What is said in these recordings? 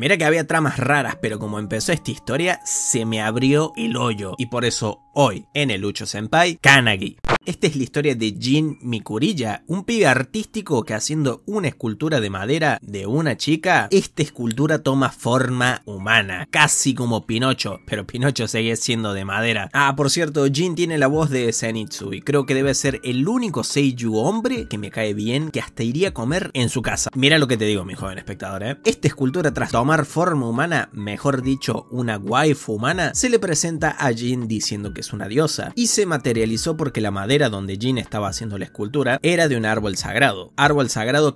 Mira que había tramas raras, pero como empezó esta historia, se me abrió el hoyo. Y por eso hoy, en el Ucho Senpai, Kannagi. Esta es la historia de Jin Mikuriya, un pibe artístico que haciendo una escultura de madera de una chica, esta escultura toma forma humana, casi como Pinocho, pero Pinocho sigue siendo de madera. Ah, por cierto, Jin tiene la voz de Zenitsu y creo que debe ser el único seiyuu hombre que me cae bien, que hasta iría a comer en su casa. Mira lo que te digo, mi joven espectador, ¿eh? Esta escultura tras tomar forma humana, mejor dicho, una waifu humana, se le presenta a Jin diciendo que es una diosa y se materializó porque la madera donde Jin estaba haciendo la escultura era de un árbol sagrado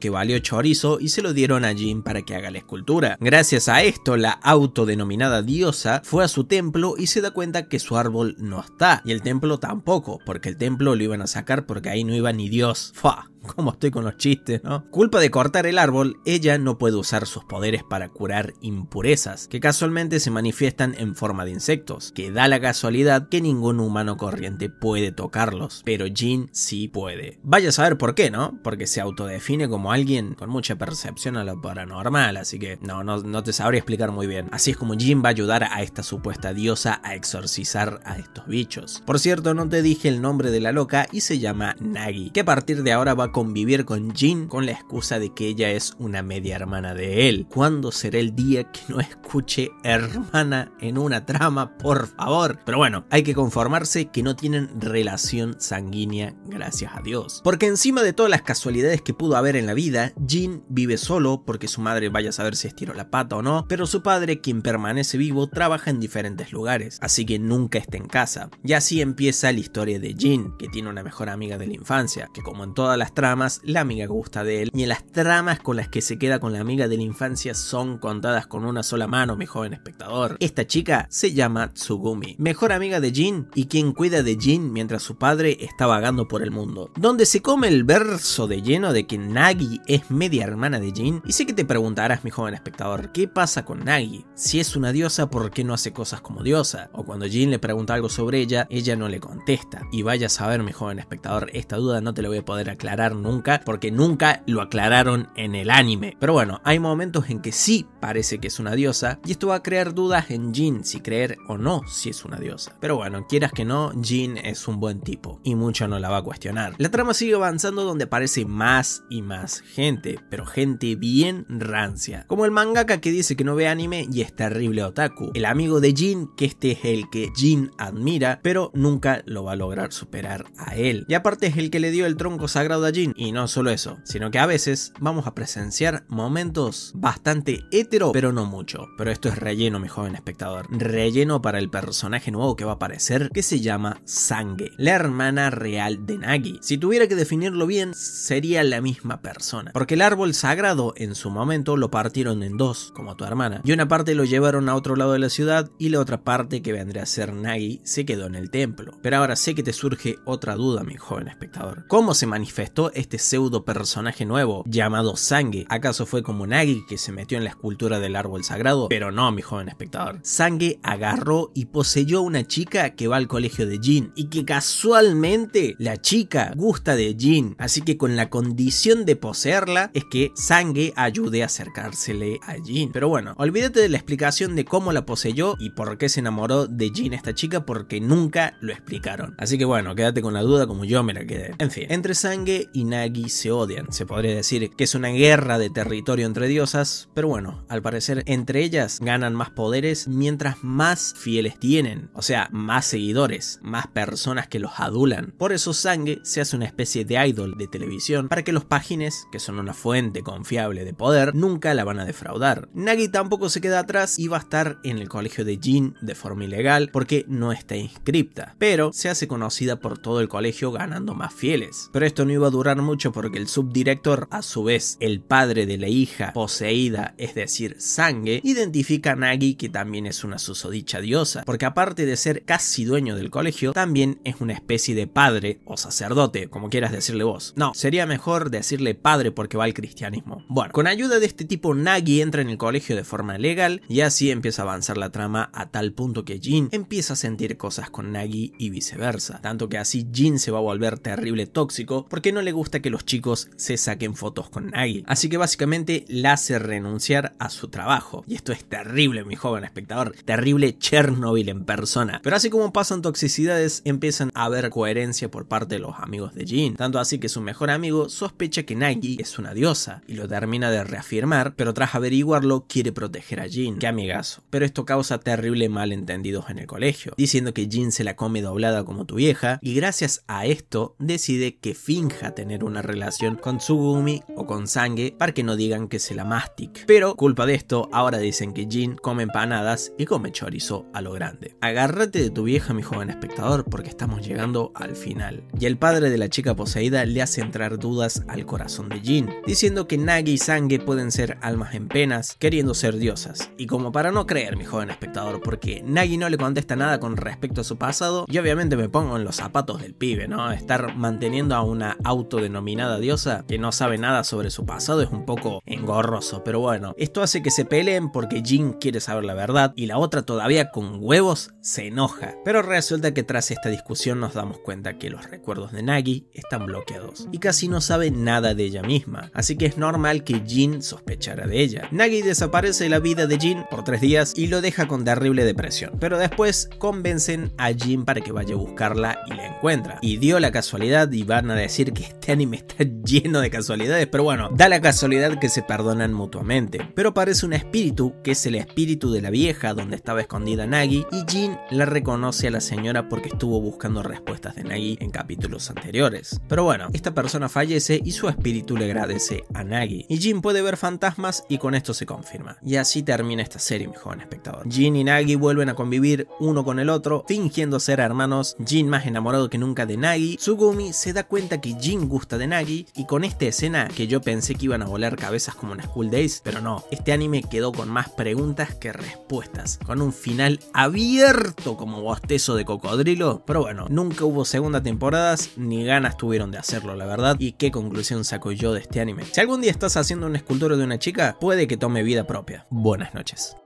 que valió chorizo y se lo dieron a Jin para que haga la escultura. Gracias a esto la autodenominada diosa fue a su templo y se da cuenta que su árbol no está y el templo tampoco, porque el templo lo iban a sacar porque ahí no iba ni Dios. ¡Fua! Como estoy con los chistes, ¿no? Culpa de cortar el árbol, ella no puede usar sus poderes para curar impurezas, que casualmente se manifiestan en forma de insectos, que da la casualidad que ningún humano corriente puede tocarlos, pero Jin sí puede. Vaya a saber por qué, ¿no? Porque se autodefine como alguien con mucha percepción a lo paranormal, así que no te sabría explicar muy bien. Así es como Jin va a ayudar a esta supuesta diosa a exorcizar a estos bichos. Por cierto, no te dije el nombre de la loca y se llama Nagi, que a partir de ahora va a convivir con Jin con la excusa de que ella es una media hermana de él. ¿Cuándo será el día que no escuche hermana en una trama, por favor? Pero bueno, hay que conformarse que no tienen relación sanguínea, gracias a Dios. Porque encima de todas las casualidades que pudo haber en la vida, Jin vive solo porque su madre vaya a saber si estiró la pata o no, pero su padre, quien permanece vivo, trabaja en diferentes lugares, así que nunca está en casa. Y así empieza la historia de Jin, que tiene una mejor amiga de la infancia, que como en todas las tramas, la amiga que gusta de él, y en las tramas con las que se queda con la amiga de la infancia son contadas con una sola mano, mi joven espectador. Esta chica se llama Tsugumi, mejor amiga de Jin y quien cuida de Jin mientras su padre está vagando por el mundo. Donde se come el verso de lleno de que Nagi es media hermana de Jin, y sé que te preguntarás, mi joven espectador, ¿qué pasa con Nagi? Si es una diosa, ¿por qué no hace cosas como diosa? O cuando Jin le pregunta algo sobre ella, ella no le contesta. Y vaya a saber, mi joven espectador, esta duda no te la voy a poder aclarar nunca, porque nunca lo aclararon en el anime. Pero bueno, hay momentos en que sí parece que es una diosa, y esto va a crear dudas en Jin si creer o no si es una diosa. Pero bueno, quieras que no, Jin es un buen tipo y mucho no la va a cuestionar. La trama sigue avanzando donde aparece más y más gente, pero gente bien rancia, como el mangaka que dice que no ve anime y es terrible otaku, el amigo de Jin, que este es el que Jin admira pero nunca lo va a lograr superar a él, y aparte es el que le dio el tronco sagrado a Jin. Y no solo eso, sino que a veces vamos a presenciar momentos bastante hetero, pero no mucho. Pero esto es relleno, mi joven espectador, relleno para el personaje nuevo que va a aparecer, que se llama Sangue, la hermana real de Nagi. Si tuviera que definirlo bien, sería la misma persona, porque el árbol sagrado en su momento lo partieron en dos, como tu hermana, y una parte lo llevaron a otro lado de la ciudad y la otra parte, que vendría a ser Nagi, se quedó en el templo. Pero ahora sé que te surge otra duda, mi joven espectador, ¿cómo se manifiesta este pseudo personaje nuevo llamado Sangue? ¿Acaso fue como Nagi, que se metió en la escultura del árbol sagrado? Pero no, mi joven espectador. Sangue agarró y poseyó a una chica que va al colegio de Jin, y que casualmente la chica gusta de Jin, así que con la condición de poseerla es que Sangue ayude a acercársele a Jin. Pero bueno, olvídate de la explicación de cómo la poseyó y por qué se enamoró de Jin esta chica, porque nunca lo explicaron. Así que bueno, quédate con la duda como yo me la quedé. En fin, entre Sangue y Nagi se odian, se podría decir que es una guerra de territorio entre diosas, pero bueno, al parecer entre ellas ganan más poderes mientras más fieles tienen, o sea, más seguidores, más personas que los adulan. Por eso Sangue se hace una especie de idol de televisión para que los pajines, que son una fuente confiable de poder, nunca la van a defraudar. Nagi tampoco se queda atrás y va a estar en el colegio de Jin de forma ilegal porque no está inscripta, pero se hace conocida por todo el colegio ganando más fieles. Pero esto no iba a durar mucho, porque el subdirector, a su vez el padre de la hija poseída, es decir Sangue, identifica a Nagi, que también es una susodicha diosa, porque aparte de ser casi dueño del colegio, también es una especie de padre o sacerdote, como quieras decirle vos. No, sería mejor decirle padre porque va al cristianismo. Bueno, con ayuda de este tipo Nagi entra en el colegio de forma legal, y así empieza a avanzar la trama a tal punto que Jin empieza a sentir cosas con Nagi y viceversa, tanto que así Jin se va a volver terrible tóxico porque no le le gusta que los chicos se saquen fotos con Nagi, así que básicamente la hace renunciar a su trabajo. Y esto es terrible, mi joven espectador, terrible Chernobyl en persona. Pero así como pasan toxicidades, empiezan a haber coherencia por parte de los amigos de Jin, tanto así que su mejor amigo sospecha que Nagi es una diosa y lo termina de reafirmar, pero tras averiguarlo quiere proteger a Jin. Qué amigazo. Pero esto causa terrible malentendidos en el colegio, diciendo que Jin se la come doblada como tu vieja, y gracias a esto decide que finja tener una relación con Tsugumi o con Sangue para que no digan que se la mastique. Pero culpa de esto, ahora dicen que Jin come empanadas y come chorizo a lo grande. Agárrate de tu vieja, mi joven espectador, porque estamos llegando al final. Y el padre de la chica poseída le hace entrar dudas al corazón de Jin, diciendo que Nagi y Sangue pueden ser almas en penas queriendo ser diosas. Y como para no creer, mi joven espectador, porque Nagi no le contesta nada con respecto a su pasado, y obviamente me pongo en los zapatos del pibe, ¿no? Estar manteniendo a una autodenominada diosa que no sabe nada sobre su pasado es un poco engorroso, pero bueno, esto hace que se peleen porque Jin quiere saber la verdad y la otra, todavía con huevos, se enoja. Pero resulta que tras esta discusión nos damos cuenta que los recuerdos de Nagi están bloqueados y casi no sabe nada de ella misma, así que es normal que Jin sospechara de ella. Nagi desaparece de la vida de Jin por 3 días y lo deja con terrible depresión, pero después convencen a Jin para que vaya a buscarla y la encuentra. Y dio la casualidad, y van a decir que este anime está lleno de casualidades, pero bueno, da la casualidad que se perdonan mutuamente, pero parece un espíritu, que es el espíritu de la vieja donde estaba escondida Nagi, y Jin la reconoce a la señora porque estuvo buscando respuestas de Nagi en capítulos anteriores. Pero bueno, esta persona fallece y su espíritu le agradece a Nagi, y Jin puede ver fantasmas y con esto se confirma. Y así termina esta serie, mi joven espectador. Jin y Nagi vuelven a convivir uno con el otro, fingiendo ser hermanos, Jin más enamorado que nunca de Nagi. Tsugumi se da cuenta que Jin gusta de Nagi, y con esta escena que yo pensé que iban a volar cabezas como en School Days, pero no, este anime quedó con más preguntas que respuestas, con un final abierto como bostezo de cocodrilo. Pero bueno, nunca hubo segunda temporada, ni ganas tuvieron de hacerlo, la verdad. Y qué conclusión saco yo de este anime. Si algún día estás haciendo una escultura de una chica, puede que tome vida propia. Buenas noches.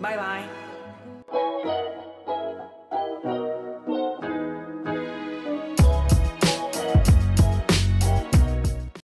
Bye bye.